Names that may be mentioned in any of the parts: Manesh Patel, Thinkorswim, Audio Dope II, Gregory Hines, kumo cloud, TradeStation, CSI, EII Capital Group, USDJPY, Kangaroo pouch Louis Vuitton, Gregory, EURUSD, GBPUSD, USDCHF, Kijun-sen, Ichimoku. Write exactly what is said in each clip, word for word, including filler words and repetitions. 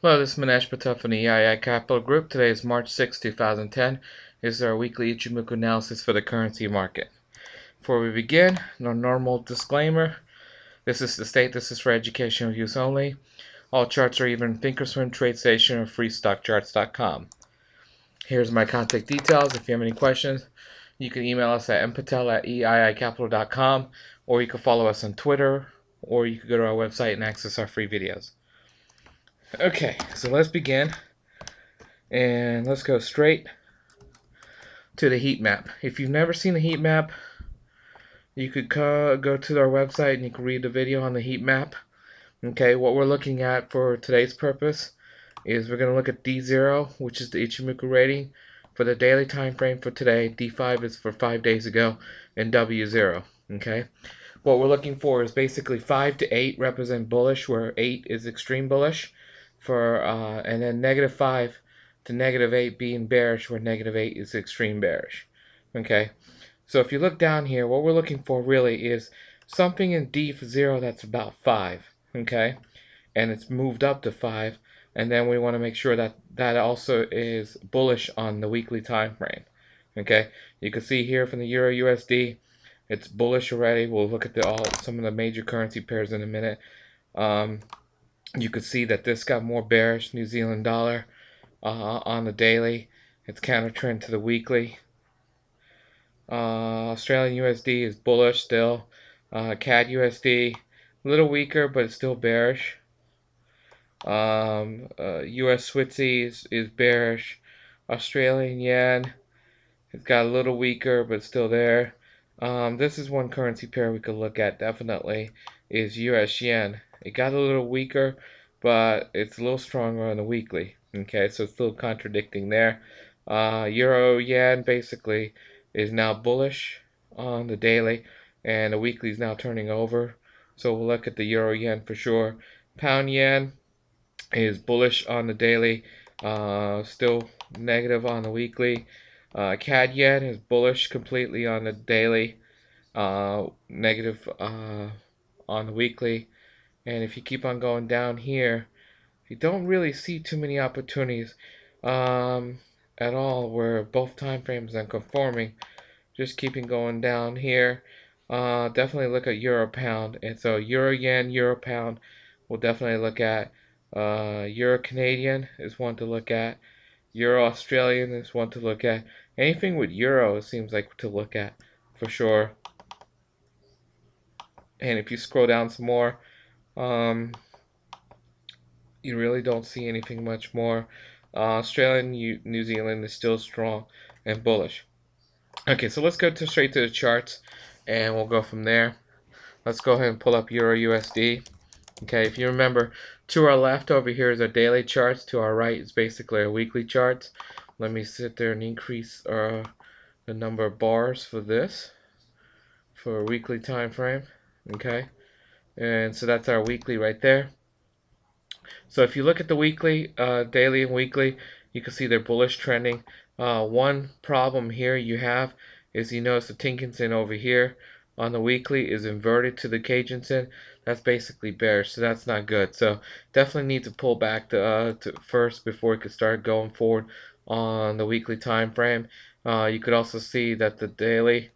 Hello, this is Manesh Patel from the E I I Capital Group. Today is March sixth, two thousand ten. This is our weekly Ichimoku analysis for the currency market. Before we begin, our normal disclaimer. This is to state this is for educational use only. All charts are either in Thinkorswim, TradeStation, or Free Stock Charts dot com. Here's my contact details. If you have any questions, you can email us at m patel at e i i capital dot com, or you can follow us on Twitter, or you can go to our website and access our free videos. Okay, so let's begin, and let's go straight to the heat map. If you've never seen a heat map, you could go to our website and you can read the video on the heat map. Okay, what we're looking at for today's purpose is we're going to look at D zero, which is the Ichimoku rating, for the daily time frame for today. D five is for five days ago, and W zero, okay? What we're looking for is basically five to eight represent bullish, where eight is extreme bullish. For uh, and then negative five to negative eight being bearish, where negative eight is extreme bearish. Okay, so if you look down here, what we're looking for really is something in D zero that's about five. Okay, and it's moved up to five, and then we want to make sure that that also is bullish on the weekly time frame. Okay, you can see here from the EURUSD, it's bullish already. We'll look at the all some of the major currency pairs in a minute. Um, You can see that this got more bearish. New Zealand dollar uh, on the daily. It's counter trend to the weekly. Uh, Australian U S D is bullish still. Uh, C A D U S D, a little weaker, but it's still bearish. Um, uh, U S Switzy is, is bearish. Australian Yen, it's got a little weaker, but it's still there. Um, this is one currency pair we could look at definitely, is U S Yen. It got a little weaker, but it's a little stronger on the weekly. Okay, so it's a little contradicting there. Uh, Euro Yen basically is now bullish on the daily, and the weekly is now turning over. So we'll look at the Euro Yen for sure. Pound Yen is bullish on the daily, uh, still negative on the weekly. Uh, C A D Yen is bullish completely on the daily, uh, negative uh, on the weekly. And if you keep on going down here, you don't really see too many opportunities um, at all where both time frames are conforming. Just keeping going down here. Uh, definitely look at Euro Pound. And so Euro Yen, Euro Pound, we'll definitely look at. Uh, Euro Canadian is one to look at. Euro Australian is one to look at. Anything with Euro seems like to look at for sure. And if you scroll down some more, Um, you really don't see anything much more. Uh, Australia and New, New Zealand is still strong and bullish. Okay, so let's go to straight to the charts, and we'll go from there. Let's go ahead and pull up Euro U S D. Okay, if you remember, to our left over here is our daily charts. To our right is basically our weekly charts. Let me sit there and increase uh, the number of bars for this, for a weekly time frame. Okay. And so that's our weekly right there. So if you look at the weekly, uh, daily and weekly, you can see they're bullish trending. Uh, one problem here you have is you notice the Thinkorswim over here on the weekly is inverted to the Kijun-sen. That's basically bearish, so that's not good. So definitely need to pull back to, uh, to first before it could start going forward on the weekly time frame. Uh, you could also see that the daily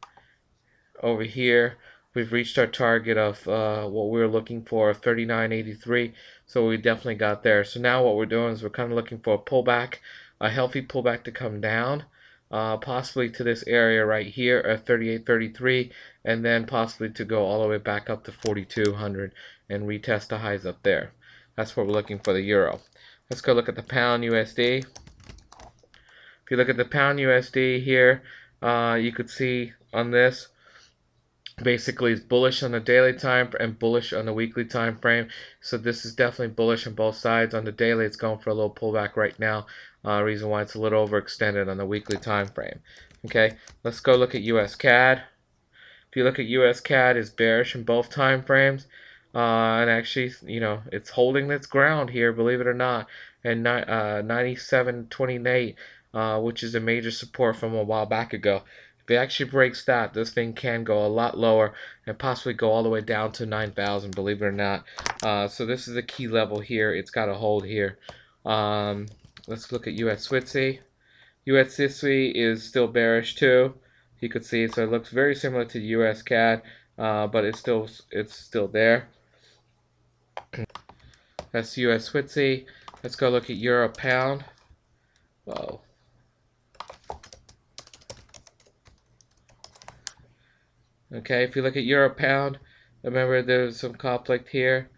over here, we've reached our target of uh, what we were looking for, thirty-nine eighty-three, so we definitely got there. So now what we're doing is we're kind of looking for a pullback, a healthy pullback to come down, uh, possibly to this area right here at thirty-eight thirty-three, and then possibly to go all the way back up to forty-two hundred and retest the highs up there. That's what we're looking for the Euro. Let's go look at the Pound U S D. If you look at the Pound U S D here, uh, you could see on this, basically, it's bullish on the daily time and bullish on the weekly time frame. So this is definitely bullish on both sides. On the daily, it's going for a little pullback right now. Uh, reason why it's a little overextended on the weekly time frame. Okay, let's go look at U S C A D. If you look at U S C A D, it's bearish in both time frames, uh, and actually, you know, it's holding its ground here, believe it or not, and uh, ninety-seven twenty-eight, uh, which is a major support from a while back ago. If it actually breaks that, this thing can go a lot lower and possibly go all the way down to nine thousand, believe it or not. Uh, so this is a key level here. It's got to hold here Um, let's look at U S D C H F. U S D C H F is still bearish too. You could see, so it looks very similar to U S C A D, uh, but it's still it's still there. That's U S D C H F. Let's go look at Euro Pound. Whoa. Okay, if you look at Euro Pound, remember there's some conflict here.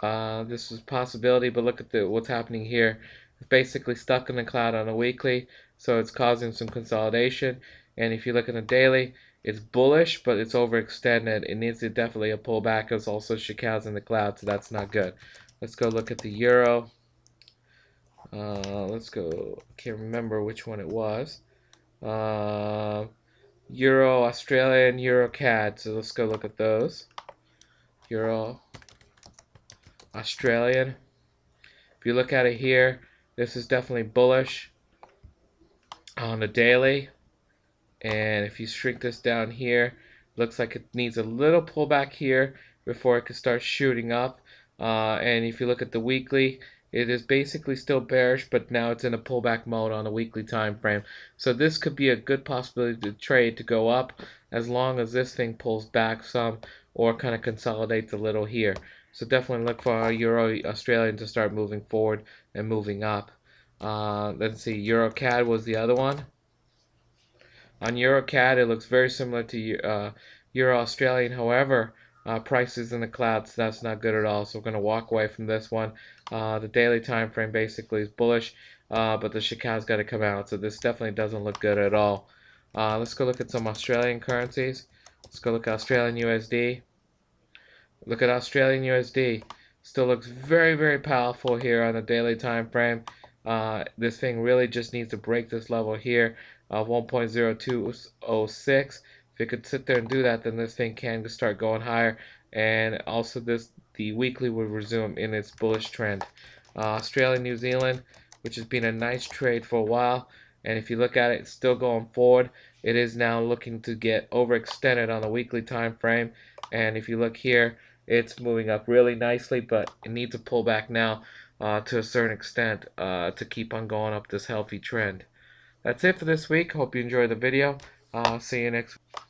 Uh, this is a possibility, but look at the, what's happening here. It's basically stuck in the cloud on a weekly, so it's causing some consolidation. And if you look at the daily, it's bullish, but it's overextended. It needs to definitely a pullback. It's also Chicou's in the cloud, so that's not good. Let's go look at the Euro. Uh, let's go. Can't remember which one it was. Uh, Euro Australian, Euro C A D. So let's go look at those. Euro Australian. If you look at it here, this is definitely bullish on the daily. And if you shrink this down here, looks like it needs a little pullback here before it can start shooting up. Uh, and if you look at the weekly, it is basically still bearish, but now it's in a pullback mode on a weekly time frame. So this could be a good possibility to trade to go up as long as this thing pulls back some or kind of consolidates a little here. So definitely look for our Euro Australian to start moving forward and moving up. Uh, let's see, Euro C A D was the other one. On Euro C A D, it looks very similar to uh, Euro Australian, however, Uh, prices in the clouds, so that's not good at all. So we're going to walk away from this one. Uh, the daily time frame basically is bullish, uh, but the Chicou's got to come out. So this definitely doesn't look good at all. Uh, let's go look at some Australian currencies. Let's go look at Australian U S D. Look at Australian U S D. Still looks very, very powerful here on the daily time frame. Uh, this thing really just needs to break this level here of one point zero two zero six. If it could sit there and do that, then this thing can start going higher, and also this the weekly would resume in its bullish trend. Uh, Australia, New Zealand, which has been a nice trade for a while, and if you look at it, it's still going forward. It is now looking to get overextended on the weekly time frame, and if you look here, it's moving up really nicely, but it needs to pull back now uh, to a certain extent uh, to keep on going up this healthy trend. That's it for this week. Hope you enjoyed the video. I'll uh, see you next week.